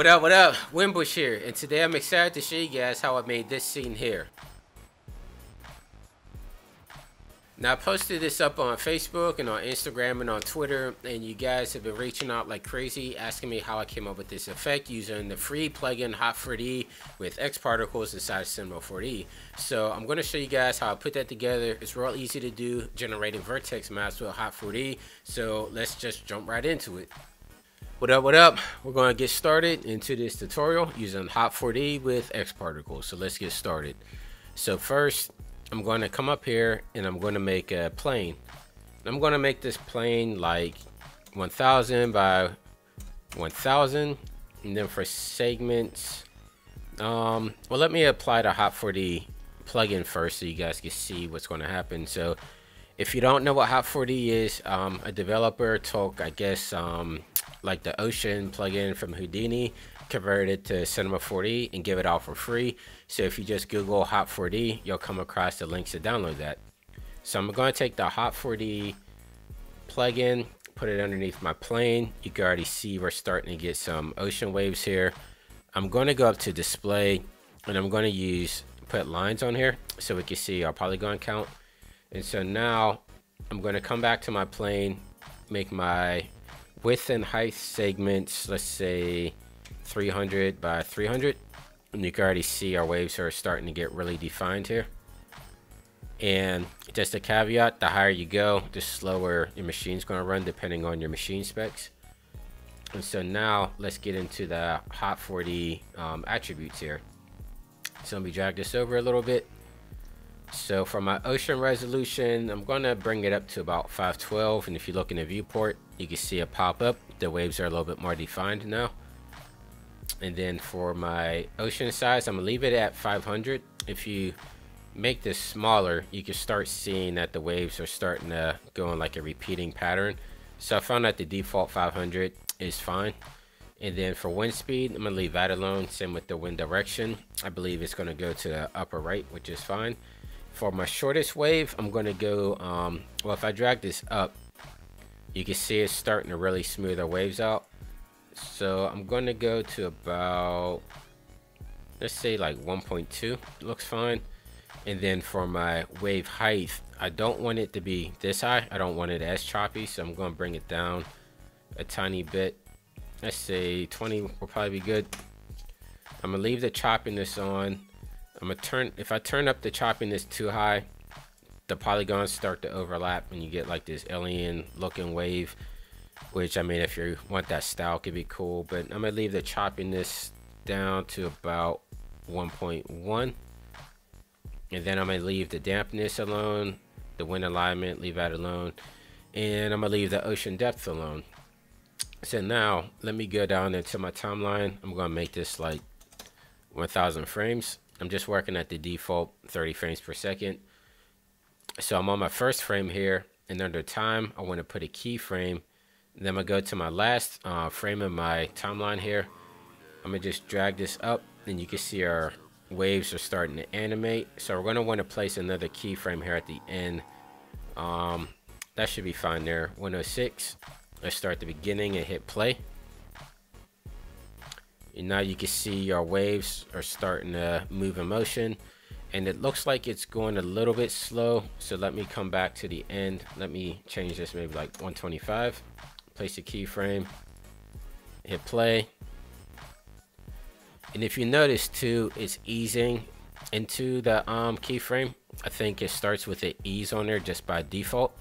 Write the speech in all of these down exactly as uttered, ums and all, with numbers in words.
What up, what up? Wimbush here, and today I'm excited to show you guys how I made this scene here. Now, I posted this up on Facebook and on Instagram and on Twitter, and you guys have been reaching out like crazy, asking me how I came up with this effect using the free plugin Hot four D with X-Particles inside Cinema four D. So I'm going to show you guys how I put that together. It's real easy to do, generating vertex maps with Hot four D. So let's just jump right into it. What up, what up? We're going to get started into this tutorial using Hot four D with X-Particles. So let's get started. So first, I'm going to come up here and I'm going to make a plane. I'm going to make this plane like one thousand by one thousand, and then for segments, um, well, let me apply the Hot four D plugin first so you guys can see what's going to happen. So if you don't know what Hot four D is, um, a developer took, I guess, um, like the ocean plugin from Houdini, convert it to Cinema four D and give it out for free. So if you just Google Hot four D, you'll come across the links to download that. So I'm going to take the Hot four D plugin, put it underneath my plane. You can already see we're starting to get some ocean waves here. I'm going to go up to display and I'm going to use put lines on here so we can see our polygon count. And so now I'm going to come back to my plane, make my width and height segments, let's say three hundred by three hundred, and you can already see our waves are starting to get really defined here. And just a caveat, the higher you go, the slower your machine's going to run depending on your machine specs. And so now let's get into the Hot four D um, attributes here. So let me drag this over a little bit. So for my ocean resolution, I'm going to bring it up to about five twelve, and if you look in the viewport, you can see it pop up. The waves are a little bit more defined now. And then for my ocean size, I'm gonna leave it at five hundred. If you make this smaller, you can start seeing that the waves are starting to go in like a repeating pattern. So I found that the default five hundred is fine. And then for wind speed, I'm gonna leave that alone. Same with the wind direction. I believe it's gonna go to the upper right, which is fine. For my shortest wave, I'm gonna go, um, well, if I drag this up, you can see it's starting to really smooth our waves out. So I'm going to go to about, let's say like one point two, looks fine. And then for my wave height, I don't want it to be this high. I don't want it as choppy, so I'm going to bring it down a tiny bit. Let's say twenty will probably be good. I'm going to leave the choppiness on. I'm going to turn, if I turn up the choppiness too high, the polygons start to overlap and you get like this alien looking wave. Which, I mean, if you want that style, could be cool, but I'm gonna leave the choppiness down to about one point one, and then I'm gonna leave the dampness alone, the wind alignment, leave that alone, and I'm gonna leave the ocean depth alone. So now let me go down into my timeline. I'm gonna make this like one thousand frames. I'm just working at the default thirty frames per second. So I'm on my first frame here, and under time, I want to put a keyframe. Then I'm going to go to my last uh, frame of my timeline here. I'm going to just drag this up, and you can see our waves are starting to animate. So we're going to want to place another keyframe here at the end. Um, that should be fine there. one oh six. Let's start the beginning and hit play. And now you can see our waves are starting to move in motion. And it looks like it's going a little bit slow. So let me come back to the end. Let me change this maybe like one twenty-five. Place a keyframe, hit play. And if you notice too, it's easing into the um, keyframe. I think it starts with an ease on there just by default.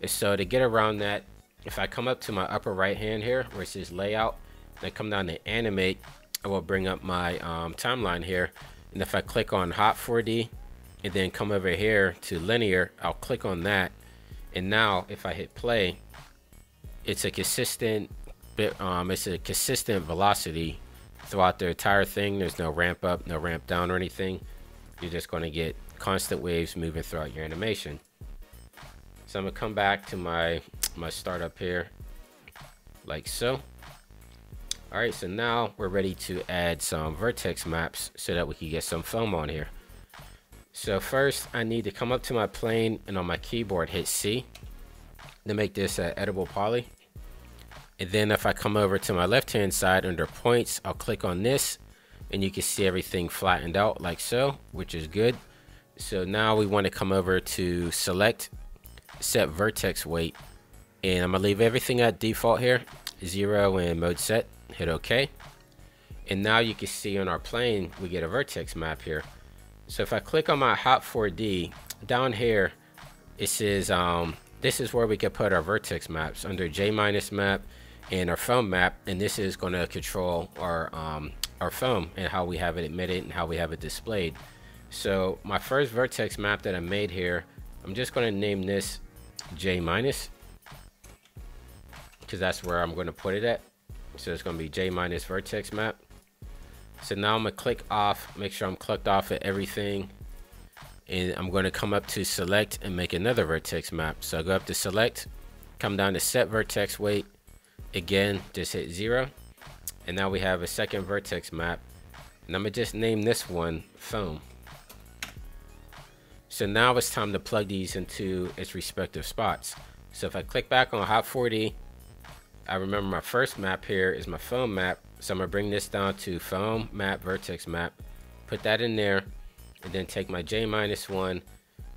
And so to get around that, if I come up to my upper right hand here where it says layout, and I come down to animate, I will bring up my um, timeline here. And if I click on Hot four D and then come over here to linear, I'll click on that. And now if I hit play, it's a consistent bit, um, it's a consistent velocity throughout the entire thing. There's no ramp up, no ramp down or anything. You're just going to get constant waves moving throughout your animation. So I'm going to come back to my, my startup here like so. All right, so now we're ready to add some vertex maps so that we can get some foam on here. So first I need to come up to my plane and on my keyboard hit C. To make this an edible poly, And then if I come over to my left hand side under points, I'll click on this and you can see everything flattened out like so, which is good. So now we want to come over to select, set vertex weight, and I'm gonna leave everything at default here, zero and mode set, hit OK. And now you can see on our plane we get a vertex map here. So if I click on my Hot four D down here, it says um, this is where we can put our vertex maps under J minus map and our foam map, and this is going to control our um, our foam and how we have it emitted and how we have it displayed. So my first vertex map that I made here, I'm just going to name this J minus, because that's where I'm going to put it at. So it's going to be J minus vertex map. So now I'm going to click off, make sure I'm clicked off at everything. And I'm going to come up to select and make another vertex map. So I go up to select, come down to set vertex weight. Again, just hit zero. And now we have a second vertex map. And I'm going to just name this one foam. So now it's time to plug these into its respective spots. So if I click back on Hot four D, I remember my first map here is my foam map. So I'm gonna bring this down to foam map, vertex map, put that in there, and then take my J minus one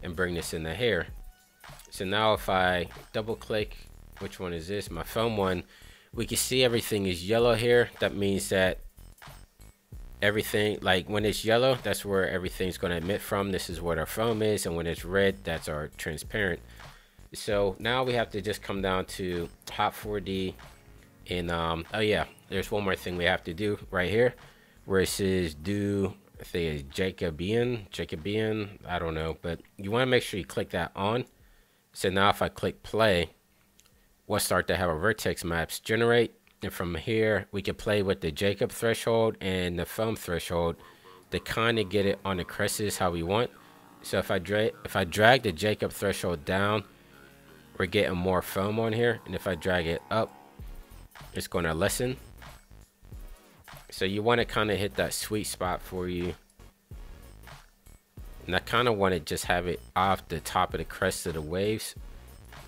and bring this in the hair. So now if I double click, which one is this? My foam one, we can see everything is yellow here. That means that everything, like when it's yellow, that's where everything's gonna emit from. This is what our foam is. And when it's red, that's our transparent. So now we have to just come down to Hot four D and um oh yeah, there's one more thing we have to do right here where it says do, I think it's Jacobian, Jacobian, I don't know, but you want to make sure you click that on. So now if I click play, we'll start to have our vertex maps generate, and from here we can play with the Jacob threshold and the foam threshold to kind of get it on the creases how we want. So if I drag if I drag the Jacob threshold down, we're getting more foam on here, and if I drag it up, it's going to lessen. So you want to kind of hit that sweet spot for you, and I kind of want to just have it off the top of the crest of the waves.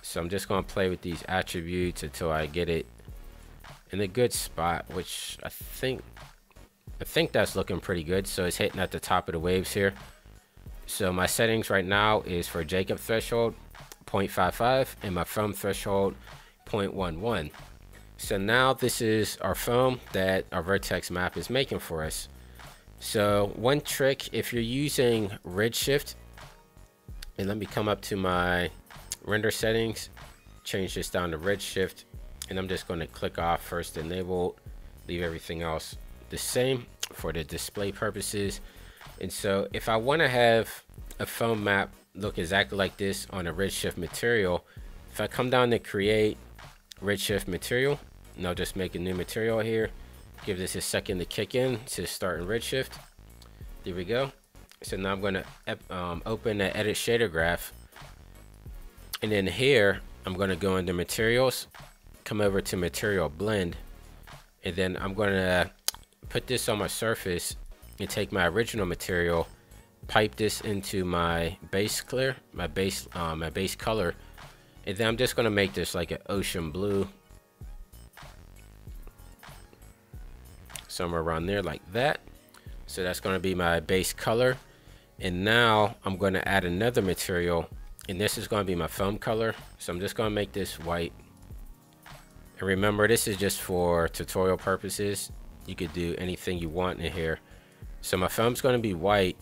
So I'm just going to play with these attributes until I get it in a good spot, which I think I think that's looking pretty good. So it's hitting at the top of the waves here. So my settings right now is for Jacob threshold zero point five five and my foam threshold zero point one one. So now this is our foam that our vertex map is making for us. So one trick, if you're using Redshift, and let me come up to my render settings, change this down to Redshift, and I'm just going to click off first enabled, leave everything else the same for the display purposes. And so if I want to have a foam map look exactly like this on a Redshift material, if I come down to create Redshift material, and I'll just make a new material here, give this a second to kick in to start in Redshift. There we go. So now I'm going to um, open the edit shader graph, and then here I'm going to go into materials, come over to material blend, and then I'm going to put this on my surface and take my original material, pipe this into my base clear, my base, uh, my base color, and then I'm just gonna make this like an ocean blue, somewhere around there like that. So that's gonna be my base color, and now I'm gonna add another material, and this is gonna be my foam color. So I'm just gonna make this white, and remember this is just for tutorial purposes. You could do anything you want in here. So my foam's gonna be white.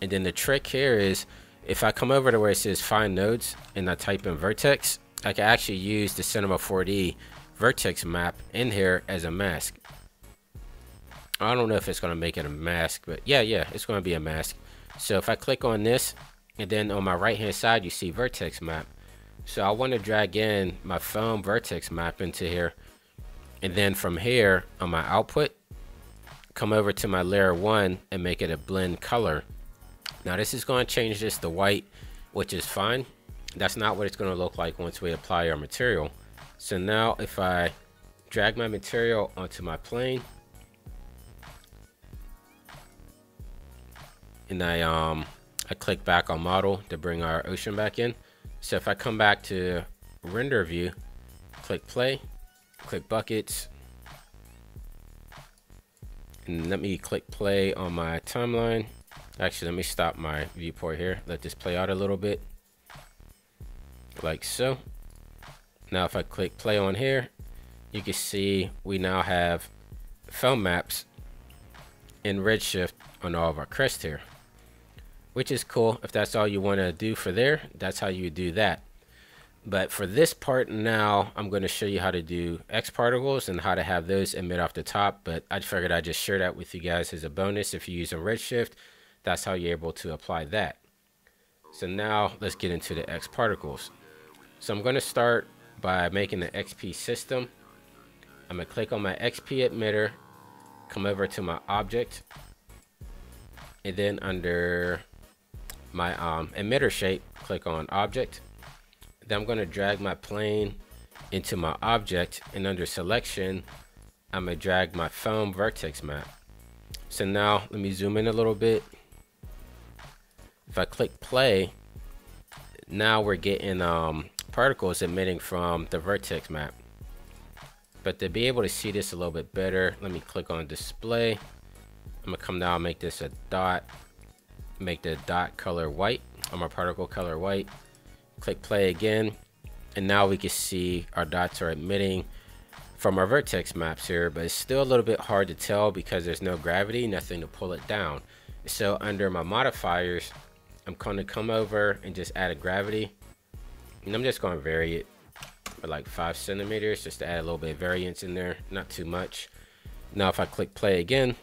And then the trick here is if I come over to where it says find nodes and I type in vertex, I can actually use the Cinema four D vertex map in here as a mask. I don't know if it's going to make it a mask, but yeah, yeah, it's going to be a mask. So if I click on this, and then on my right hand side, you see vertex map. So I want to drag in my foam vertex map into here. And then from here on my output, come over to my layer one and make it a blend color. Now this is going to change this to white, which is fine. That's not what it's going to look like once we apply our material. So now if I drag my material onto my plane, and I um I click back on model to bring our ocean back in. So if I come back to render view, click play, click buckets, and let me click play on my timeline. Actually, let me stop my viewport here. Let this play out a little bit, like so. Now if I click play on here, you can see we now have film maps in Redshift on all of our crests here, which is cool. If that's all you want to do for there, that's how you do that. But for this part now, I'm going to show you how to do X-Particles and how to have those emit off the top. But I figured I'd just share that with you guys as a bonus. If you use a Redshift, that's how you're able to apply that. So now let's get into the X-Particles. So I'm going to start by making the X P system. I'm going to click on my X P emitter, come over to my object, and then under my um, emitter shape, click on object. Then I'm going to drag my plane into my object, and under selection, I'm going to drag my foam vertex map. So now let me zoom in a little bit. If I click play, now we're getting um, particles emitting from the vertex map. But to be able to see this a little bit better, let me click on display. I'm going to come down and make this a dot, make the dot color white, or my particle color white. Click play again, and now we can see our dots are emitting from our vertex maps here, but it's still a little bit hard to tell because there's no gravity, nothing to pull it down. So under my modifiers, I'm going to come over and just add a gravity, and I'm just going to vary it by like five centimeters just to add a little bit of variance in there, not too much. Now if I click play again,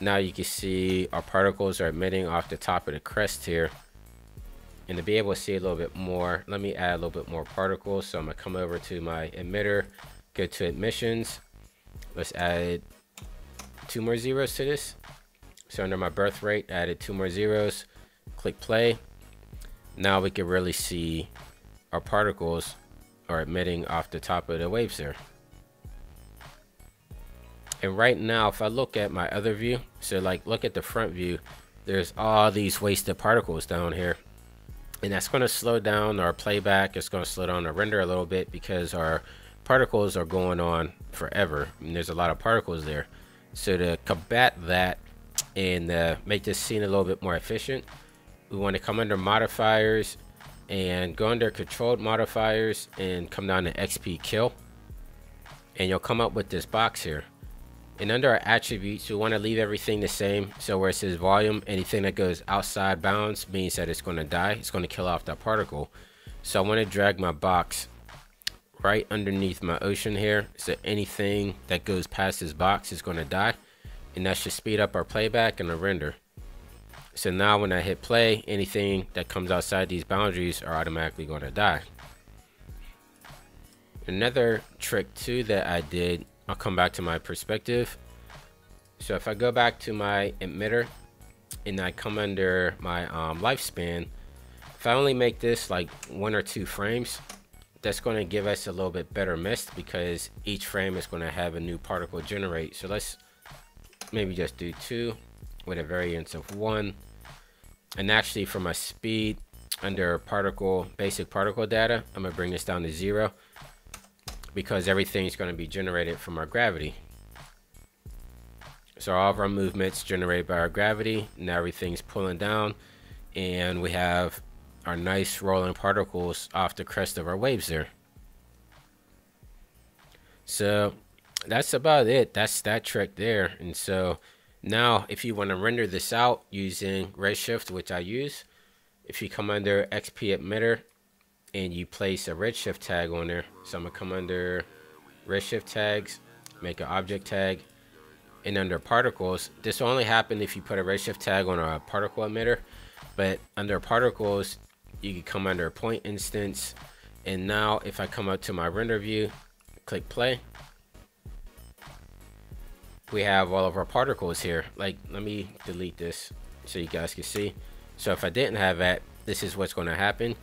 now you can see our particles are emitting off the top of the crest here. And to be able to see a little bit more, let me add a little bit more particles. So I'm gonna come over to my emitter, go to emissions. Let's add two more zeros to this. So under my birth rate, added two more zeros, click play. Now we can really see our particles are emitting off the top of the waves there. And right now, if I look at my other view, so like look at the front view, there's all these wasted particles down here. And that's going to slow down our playback. It's going to slow down our render a little bit because our particles are going on forever. And there's a lot of particles there. So to combat that and uh, make this scene a little bit more efficient, we want to come under modifiers and go under controlled modifiers and come down to X P kill. And you'll come up with this box here. And under our attributes, we want to leave everything the same. So where it says volume, anything that goes outside bounds means that it's going to die. It's going to kill off that particle. So I want to drag my box right underneath my ocean here. So anything that goes past this box is going to die. And that should speed up our playback and the render. So now when I hit play, anything that comes outside these boundaries are automatically going to die. Another trick too that I did, I'll come back to my perspective. So if I go back to my emitter and I come under my um, lifespan, if I only make this like one or two frames, that's going to give us a little bit better mist because each frame is going to have a new particle generate. So let's maybe just do two with a variance of one. And actually for my speed under particle, basic particle data, I'm going to bring this down to zero, because everything's going to be generated from our gravity. So all of our movements generated by our gravity. Now everything's pulling down, and we have our nice rolling particles off the crest of our waves there. So that's about it. That's that trick there. And so now if you want to render this out using Redshift, which I use, if you come under X P emitter and you place a Redshift tag on there. So I'm gonna come under Redshift tags, make an object tag, and under particles, this will only happen if you put a Redshift tag on a particle emitter, but under particles, you can come under a point instance. And now if I come up to my render view, click play, we have all of our particles here. Like, let me delete this so you guys can see. So if I didn't have that, this is what's gonna happen.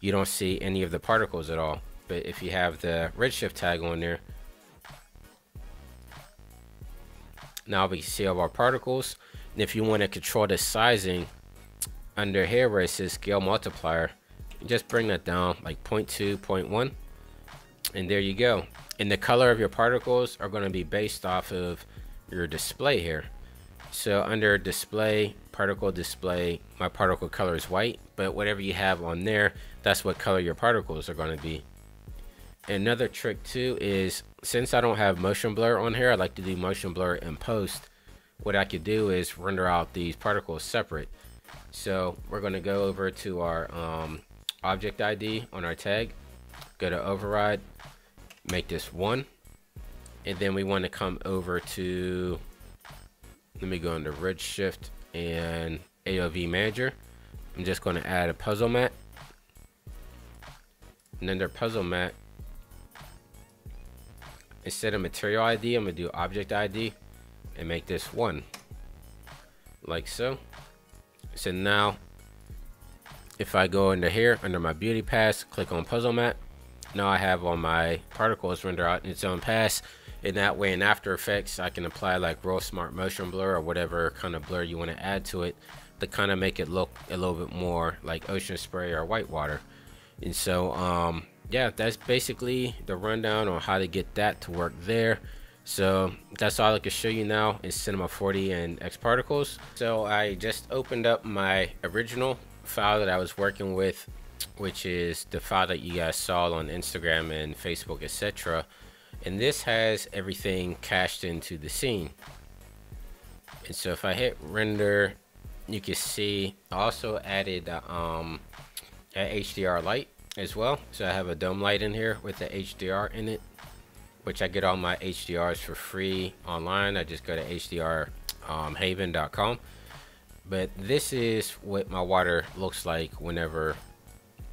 You don't see any of the particles at all. But if you have the Redshift tag on there, now we can see all our particles. And if you want to control the sizing, under here where it says scale multiplier, just bring that down like zero point two, zero point one, And there you go. And the color of your particles are going to be based off of your display here. So under display, particle display, my particle color is white, but whatever you have on there, that's what color your particles are going to be. Another trick too is, since I don't have motion blur on here, I like to do motion blur in post. What I could do is render out these particles separate. So we're going to go over to our um, object I D on our tag, go to override, make this one, and then we want to come over to, let me go into Redshift and A O V Manager. I'm just going to add a puzzle mat, and under puzzle mat, instead of material I D, I'm going to do object I D and make this one, like so. So now if I go into here under my beauty pass, click on puzzle mat, now I have all my particles render out in its own pass. And that way in After Effects, I can apply like real smart motion blur or whatever kind of blur you want to add to it to kind of make it look a little bit more like ocean spray or white water. And so um yeah, that's basically the rundown on how to get that to work there. So that's all I can show you now is Cinema four D and X-Particles. So I just opened up my original file that I was working with, which is the file that you guys saw on Instagram and Facebook, et cetera. And this has everything cached into the scene. And so if I hit render, you can see I also added um, a H D R light as well. So I have a dome light in here with the H D R in it, which I get all my H D Rs for free online. I just go to H D R haven dot com. Um, but this is what my water looks like whenever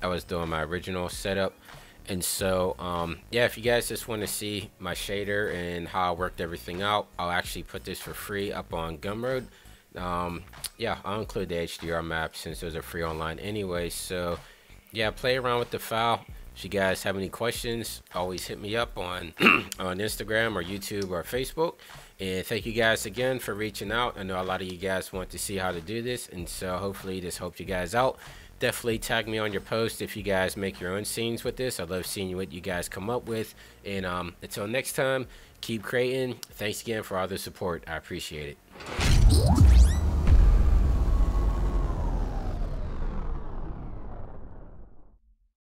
I was doing my original setup. And so, um, yeah, if you guys just want to see my shader and how I worked everything out, I'll actually put this for free up on Gumroad. Um, yeah, I'll include the H D R map since those are free online anyway. So yeah, play around with the file. If you guys have any questions, always hit me up on on Instagram or YouTube or Facebook. And thank you guys again for reaching out. I know a lot of you guys want to see how to do this, and so hopefully this helped you guys out. Definitely tag me on your post if you guys make your own scenes with this. I love seeing what you guys come up with. And um, until next time, keep creating. Thanks again for all the support. I appreciate it.